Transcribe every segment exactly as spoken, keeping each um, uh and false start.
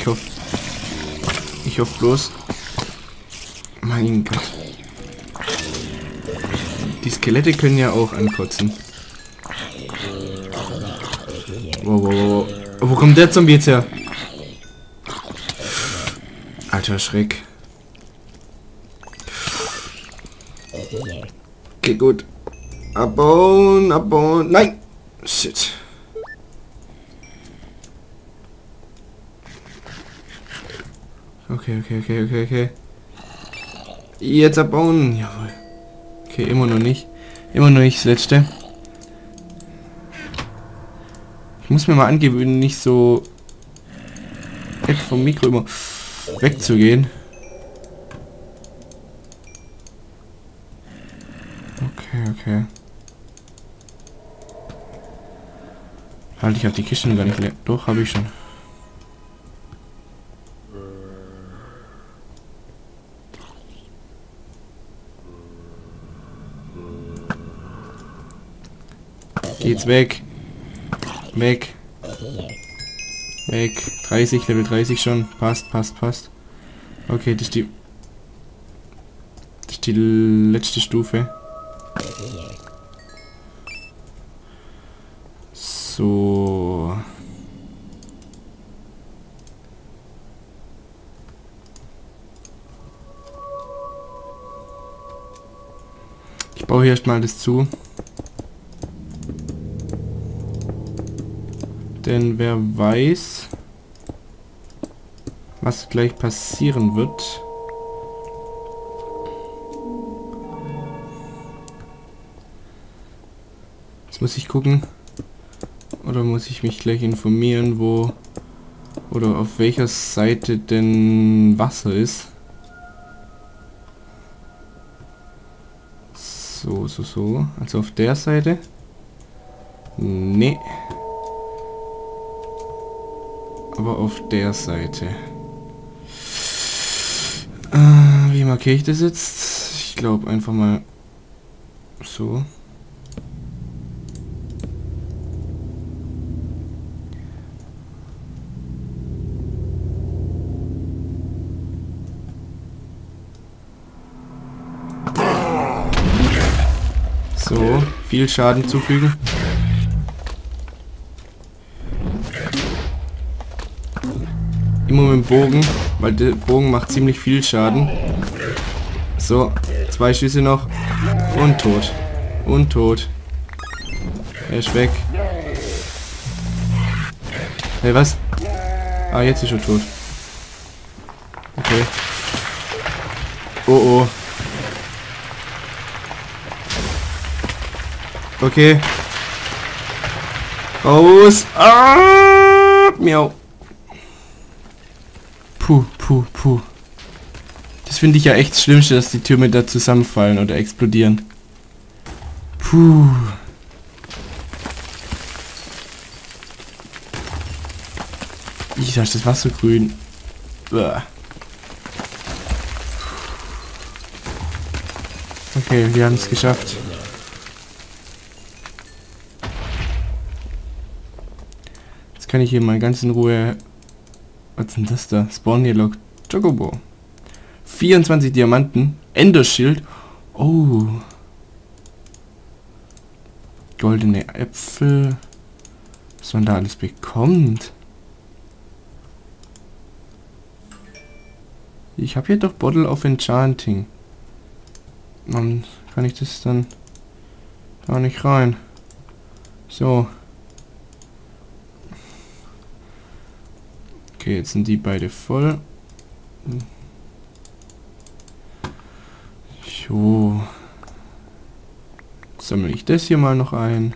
Ich hoffe. Ich hoffe bloß. Mein Gott. Die Skelette können ja auch ankotzen. Wow, wow, wow. Wo kommt der Zombie jetzt her? Alter Schreck. Okay, gut. Abbauen, abbauen. Nein! Shit. Okay, okay, okay, okay, okay. Jetzt abbauen. Jawohl. Okay, immer noch nicht. Immer noch nicht das letzte. Ich muss mir mal angewöhnen, nicht so weg vom Mikro immer wegzugehen. Okay, okay. Halt, ich habe die Kiste gar nicht leer. Doch, habe ich schon. Geht's weg. Weg. Weg. dreißig, Level dreißig schon. Passt, passt, passt. Okay, das ist die... Das ist die letzte Stufe. So. Ich baue hier erstmal das zu. Denn wer weiß, was gleich passieren wird. Jetzt muss ich gucken. Oder muss ich mich gleich informieren, wo oder auf welcher Seite denn Wasser ist. So, so, so. Also auf der Seite? Nee. Aber auf der Seite. Äh, wie markiere ich das jetzt? Ich glaube einfach mal so. So, viel Schaden zufügen. Immer mit dem Bogen, weil der Bogen macht ziemlich viel Schaden. So, zwei Schüsse noch. Und tot. Und tot. Er ist weg. Hey, was? Ah, jetzt ist er tot. Okay. Oh, oh. Okay. Raus. Ah, miau. Puh, puh, puh. Das finde ich ja echt das Schlimmste, dass die Türme da zusammenfallen oder explodieren. Puh. Ich dachte, das Wasser grün. Uah. Okay, wir haben es geschafft. Jetzt kann ich hier mal ganz in Ruhe... Was sind das da? Spawn hier Log Chocobo. vierundzwanzig Diamanten. Enderschild. Oh. Goldene Äpfel. Was man da alles bekommt. Ich habe hier doch Bottle of Enchanting. Dann kann ich das dann gar nicht rein. So. Okay, jetzt sind die beide voll. Jo. Sammle ich das hier mal noch ein.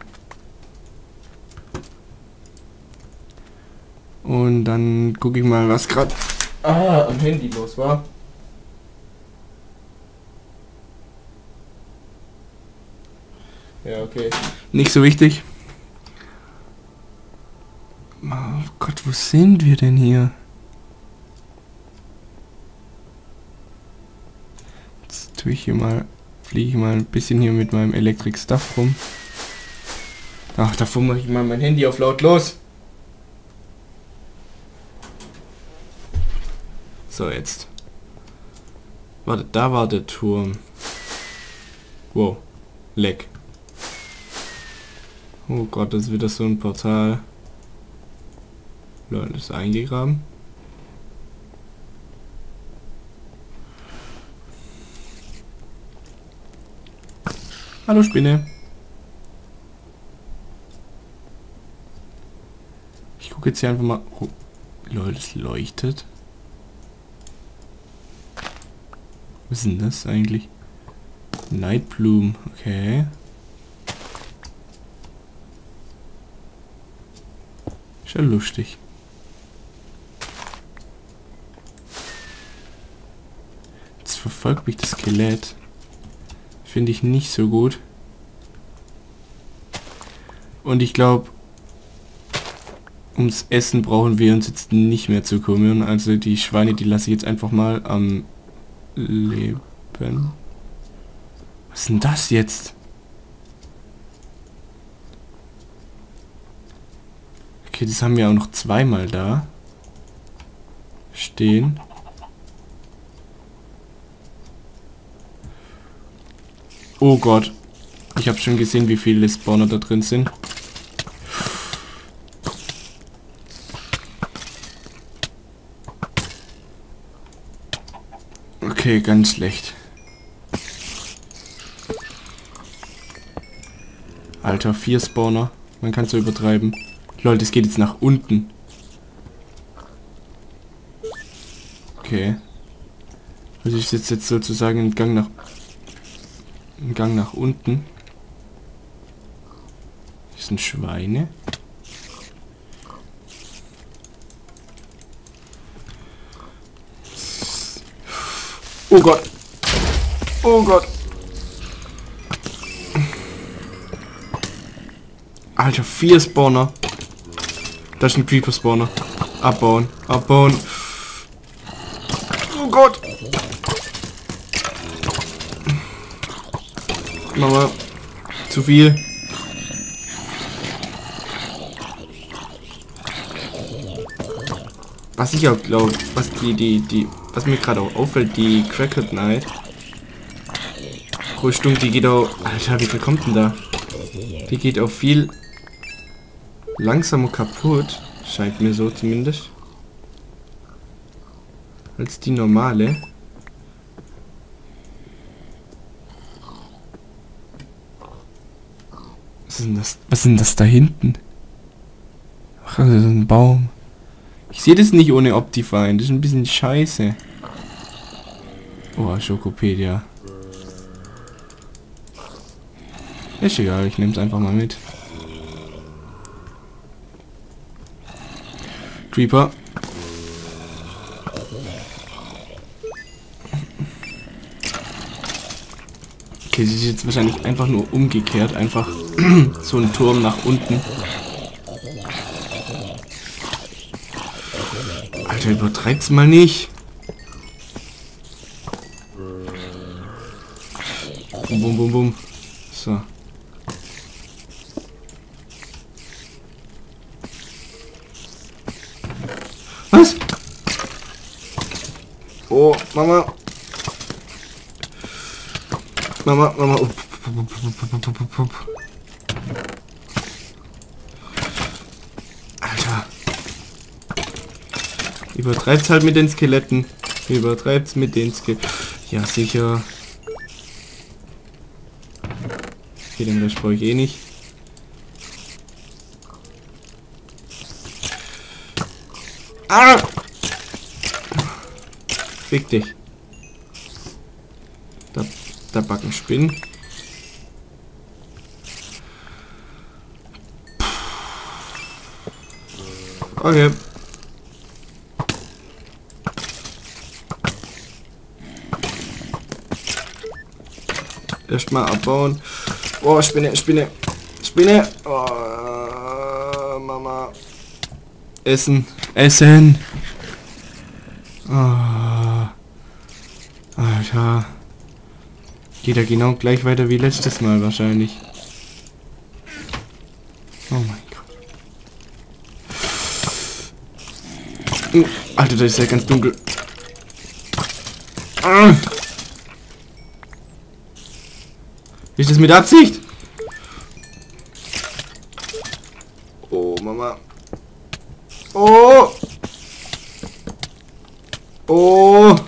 Und dann gucke ich mal, was gerade ah, am Handy los war. Ja, okay. Nicht so wichtig. Oh Gott, wo sind wir denn hier? Jetzt tue ich hier mal, fliege ich mal ein bisschen hier mit meinem Electric Stuff rum. Ach, davor mache ich mal mein Handy auf lautlos. So, jetzt. Warte, da war der Turm. Wow. Leck. Oh Gott, das ist wieder so ein Portal. Leute, ist eingegraben. Hallo Spinne. Ich gucke jetzt hier einfach mal. Oh, Leute, es leuchtet. Was ist denn das eigentlich? Nightbloom, okay. Ist ja lustig. Jetzt verfolgt mich das Skelett. Finde ich nicht so gut. Und ich glaube, ums Essen brauchen wir uns jetzt nicht mehr zu kümmern. Also die Schweine, die lasse ich jetzt einfach mal am Leben. Was ist denn das jetzt? Okay, das haben wir auch noch zweimal da stehen. Oh Gott. Ich habe schon gesehen, wie viele Spawner da drin sind. Okay, ganz schlecht. Alter, vier Spawner. Man kann es ja übertreiben. Leute, es geht jetzt nach unten. Okay. Also ich sitze jetzt sozusagen im Gang nach... im Gang nach unten. Das sind Schweine. Oh Gott. Oh Gott. Alter, vier Spawner. Da ist ein Creeper-Spawner. Abbauen, abbauen. Oh Gott. Mama, zu viel. Was ich auch glaube, was die, die, die, was mir gerade auch auffällt, die Cracked Knight. Rüstung, die geht auch, Alter, wie viel kommt denn da? Die geht auch viel langsamer kaputt, scheint mir so zumindest, als die normale. Was ist denn das? Was ist denn das da hinten? Ach, das ist ein Baum. Ich sehe das nicht ohne Optifine, das ist ein bisschen scheiße. Oh, Schokopedia. Ist egal, ich nehme es einfach mal mit. Creeper. Okay, sie ist jetzt wahrscheinlich einfach nur umgekehrt, einfach so ein Turm nach unten. Alter, übertreib's mal nicht. Bum, bum, bum, bum. So. Was? Oh, Mama. Mama, Mama. Upp, upp, upp, upp, upp. Alter. Übertreibt's halt mit den Skeletten. Übertreibt's mit den Skeletten. Ja, sicher. Okay, den Rest brauche ich eh nicht. Ah! Fick dich. Da, da backen Spinnen. Okay. Erstmal abbauen. Oh, Spinne, Spinne, Spinne. Oh, Mama. Essen, Essen. Oh. Alter. Geht ja genau gleich weiter wie letztes Mal wahrscheinlich. Oh mein Gott. Alter, das ist ja ganz dunkel. Ist das mit Absicht? Oh, Mama. Oh! Oh!